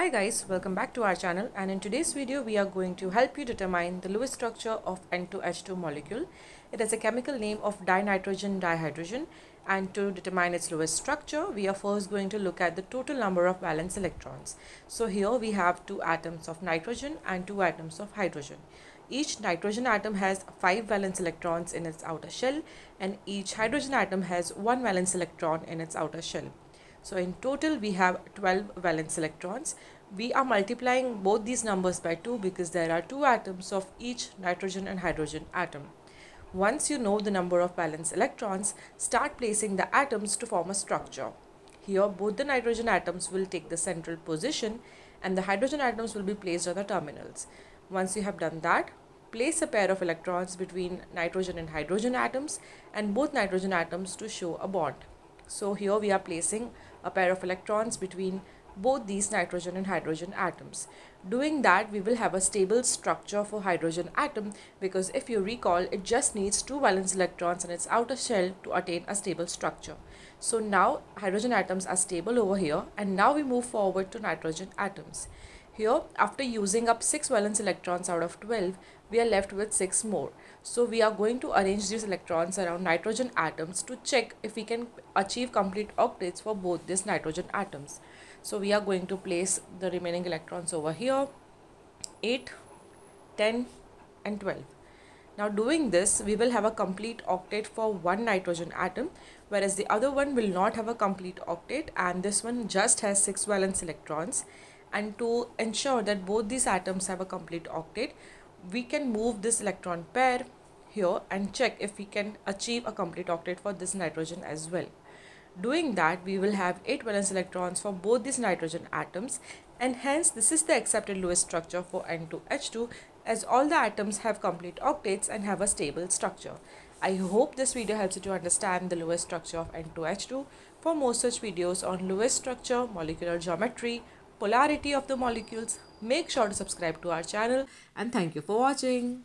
Hi guys, welcome back to our channel, and in today's video we are going to help you determine the Lewis structure of N2H2 molecule. It is a chemical name of dinitrogen dihydrogen, and to determine its Lewis structure we are first going to look at the total number of valence electrons. So here we have 2 atoms of nitrogen and 2 atoms of hydrogen. Each nitrogen atom has 5 valence electrons in its outer shell and each hydrogen atom has 1 valence electron in its outer shell. So in total we have 12 valence electrons. We are multiplying both these numbers by 2 because there are 2 atoms of each nitrogen and hydrogen atom. Once you know the number of valence electrons, start placing the atoms to form a structure. Here both the nitrogen atoms will take the central position and the hydrogen atoms will be placed on the terminals. Once you have done that, place a pair of electrons between nitrogen and hydrogen atoms and both nitrogen atoms to show a bond. So here we are placing a pair of electrons between both these nitrogen and hydrogen atoms. Doing that, we will have a stable structure for hydrogen atom because if you recall, it just needs 2 valence electrons in its outer shell to attain a stable structure. So now hydrogen atoms are stable over here, and now we move forward to nitrogen atoms. Here, after using up 6 valence electrons out of 12, we are left with 6 more. So we are going to arrange these electrons around nitrogen atoms to check if we can achieve complete octets for both these nitrogen atoms. So we are going to place the remaining electrons over here, 8, 10 and 12. Now doing this, we will have a complete octet for one nitrogen atom, whereas the other one will not have a complete octet and this one just has 6 valence electrons. And to ensure that both these atoms have a complete octet, we can move this electron pair here and check if we can achieve a complete octet for this nitrogen as well. Doing that, we will have 8 valence electrons for both these nitrogen atoms, and hence this is the accepted Lewis structure for N2H2, as all the atoms have complete octets and have a stable structure. I hope this video helps you to understand the Lewis structure of N2H2. For more such videos on Lewis structure, molecular geometry, polarity of the molecules, make sure to subscribe to our channel, and thank you for watching.